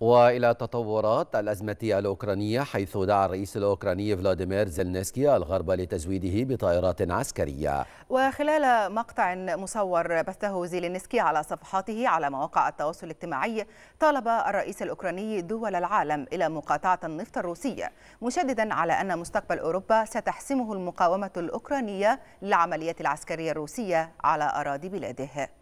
وإلى تطورات الأزمة الأوكرانية، حيث دعا الرئيس الأوكراني فلاديمير زيلنسكي الغرب لتزويده بطائرات عسكرية. وخلال مقطع مصور بثه زيلنسكي على صفحاته على مواقع التواصل الاجتماعي، طالب الرئيس الأوكراني دول العالم إلى مقاطعة النفط الروسية، مشددا على أن مستقبل أوروبا ستحسمه المقاومة الأوكرانية للعمليات العسكرية الروسية على أراضي بلاده.